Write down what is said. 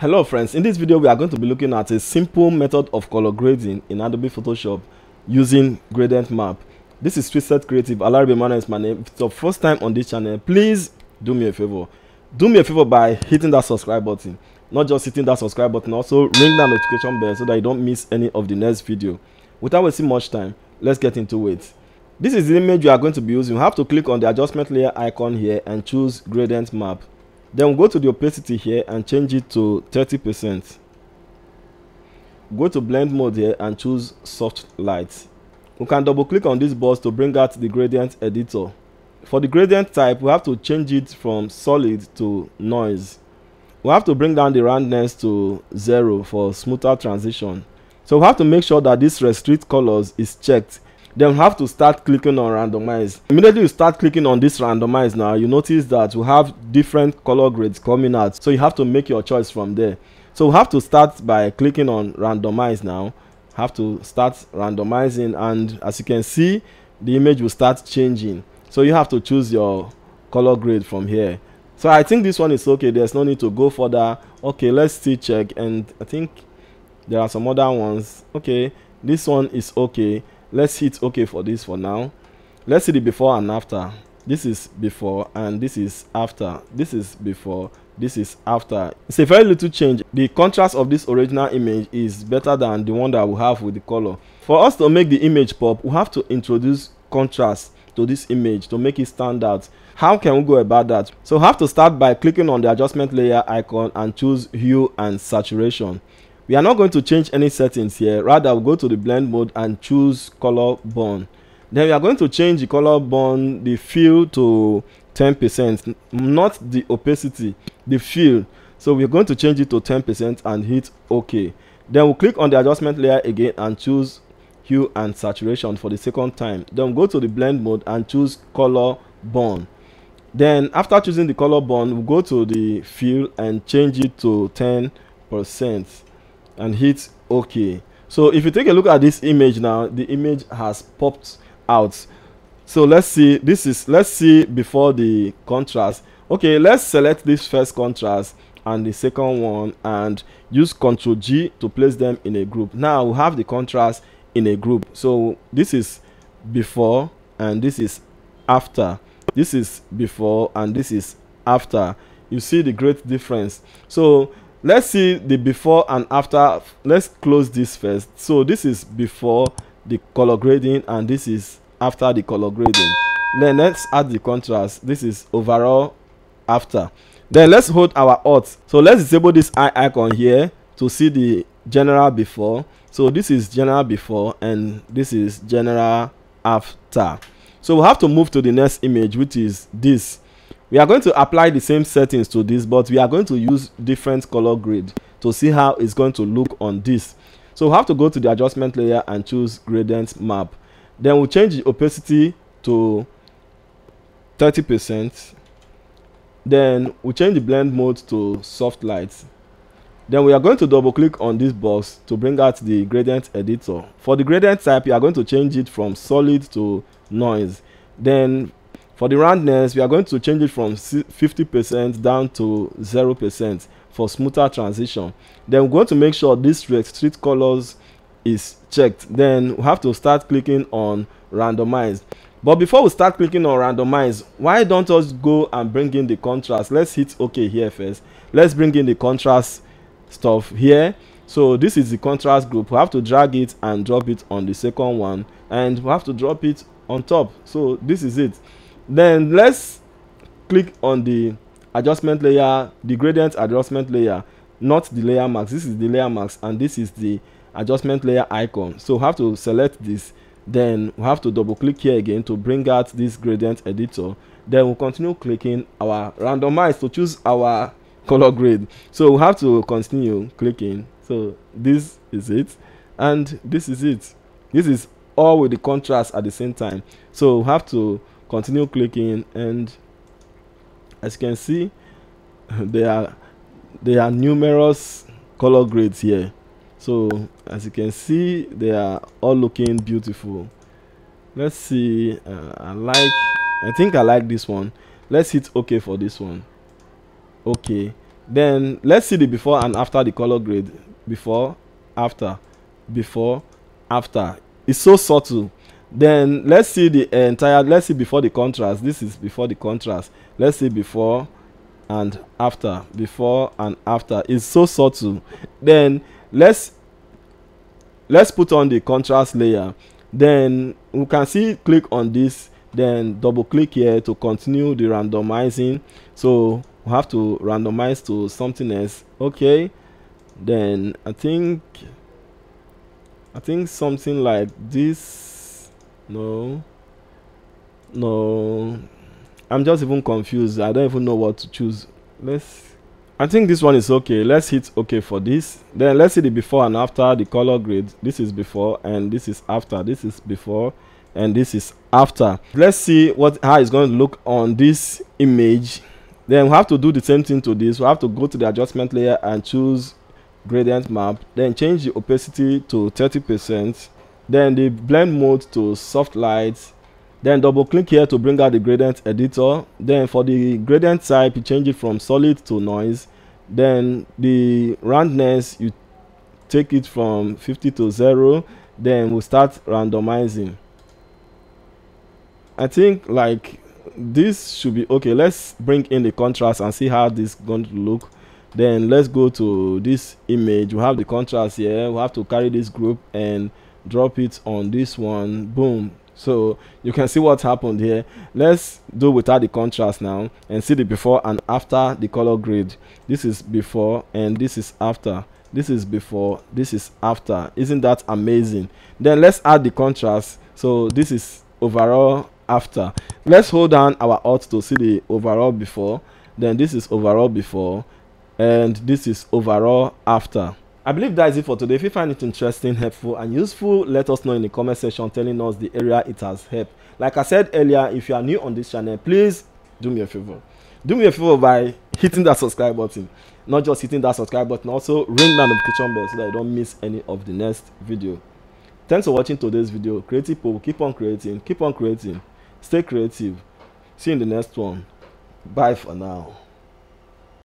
Hello friends, in this video we are going to be looking at a simple method of color grading in Adobe Photoshop using gradient map. This is Twisted Creative, Alaribimana is my name. If it's your first time on this channel, please do me a favor. Do me a favor by hitting that subscribe button. Not just hitting that subscribe button, also ring that notification bell so that you don't miss any of the next video. Without wasting much time, let's get into it. This is the image you are going to be using. You have to click on the adjustment layer icon here and choose gradient map. Then go to the opacity here and change it to 30%. Go to blend mode here and choose soft light. You can double click on this box to bring out the gradient editor. For the gradient type, we have to change it from solid to noise. We have to bring down the roundness to 0 for smoother transition. So we have to make sure that this restrict colors is checked. Then we have to start clicking on randomize. Immediately you start clicking on this randomize, now you notice that we have different color grades coming out, so you have to make your choice from there. So we have to start by clicking on randomize. Now have to start randomizing, and as you can see, the image will start changing, so you have to choose your color grade from here. So I think this one is okay, there's no need to go further. Okay, let's still check, and I think there are some other ones. Okay, this one is okay. Let's hit OK for this for now. Let's see the before and after. This is before and this is after. This is before, this is after. It's a very little change. The contrast of this original image is better than the one that we have with the color. For us to make the image pop, we have to introduce contrast to this image to make it stand out. How can we go about that? So we have to start by clicking on the adjustment layer icon and choose hue and saturation. We are not going to change any settings here, rather we'll go to the blend mode and choose color burn. Then we are going to change the color burn, the fill to 10%, not the opacity, the fill. So we're going to change it to 10% and hit OK. Then we'll click on the adjustment layer again and choose hue and saturation for the second time. Then we'll go to the blend mode and choose color burn. Then after choosing the color burn, we'll go to the fill and change it to 10%. And hit OK. So if you take a look at this image now, the image has popped out. So let's see, let's see before the contrast. Okay, let's select this first contrast and the second one and use Ctrl G to place them in a group. Now we have the contrast in a group. So this is before and this is after. This is before and this is after. You see the great difference. So let's see the before and after. Let's close this first. So this is before the color grading and this is after the color grading. Then let's add the contrast. This is overall after. Then let's hold our Alt. So let's disable this eye icon here to see the general before. So this is general before and this is general after. So we have to move to the next image, which is this. We are going to apply the same settings to this, but we are going to use different color grade to see how it's going to look on this. So we have to go to the adjustment layer and choose gradient map. Then we'll change the opacity to 30%. Then we'll change the blend mode to soft light. Then we are going to double click on this box to bring out the gradient editor. For the gradient type, you are going to change it from solid to noise. Then for the roundness, we are going to change it from 50% down to 0% for smoother transition. Then we're going to make sure this restrict colors is checked. Then we have to start clicking on randomize. But before we start clicking on randomize, why don't us go and bring in the contrast? Let's hit OK here first. Let's bring in the contrast stuff here. So this is the contrast group. We have to drag it and drop it on the second one. And we have to drop it on top. So this is it. Then let's click on the adjustment layer, the gradient adjustment layer, not the layer mask. This is the layer mask and this is the adjustment layer icon. So we have to select this, then we have to double click here again to bring out this gradient editor. Then we'll continue clicking our randomize to choose our color grade. So we have to continue clicking. So this is it and this is it. This is all with the contrast at the same time. So we have to continue clicking, and as you can see, there are numerous color grades here. So as you can see, they are all looking beautiful. Let's see, I think I like this one. Let's hit OK for this one. OK, Then let's see the before and after, the color grade. Before, after, before, after. It's so subtle. Then let's see the entire, let's see before the contrast. This is before the contrast. Let's see before and after, before and after. It's so subtle. Then let's put on the contrast layer. Then we can see, click on this, then double click here to continue the randomizing. So we have to randomize to something else. Okay, then I think something like this. No, I'm just even confused. I don't even know what to choose. I think this one is okay. Let's hit okay for this. Then let's see the before and after, the color grade. This is before and this is after. This is before and this is after. Let's see how it's going to look on this image. Then we have to do the same thing to this. We have to go to the adjustment layer and choose gradient map, then change the opacity to 30%, then the blend mode to soft light, then double click here to bring out the gradient editor. Then for the gradient type, you change it from solid to noise. Then the roundness, you take it from 50 to 0. Then we'll start randomizing. I think like this should be okay. Let's bring in the contrast and see how this is going to look. Then let's go to this image. We have the contrast here. We have to carry this group and drop it on this one. Boom. So you can see what happened here. Let's do without the contrast now and see the before and after, the color grade. This is before and this is after. This is before, this is after. Isn't that amazing? Then let's add the contrast. So this is overall after. Let's hold down our Alt to see the overall before. Then this is overall before and this is overall after. I believe that is it for today. If you find it interesting, helpful and useful, let us know in the comment section, telling us the area it has helped. Like I said earlier, if you are new on this channel, please do me a favor. Do me a favor by hitting that subscribe button. Not just hitting that subscribe button, also ring that notification bell so that you don't miss any of the next video. Thanks for watching today's video. Creative people, keep on creating, keep on creating. Stay creative. See you in the next one. Bye for now.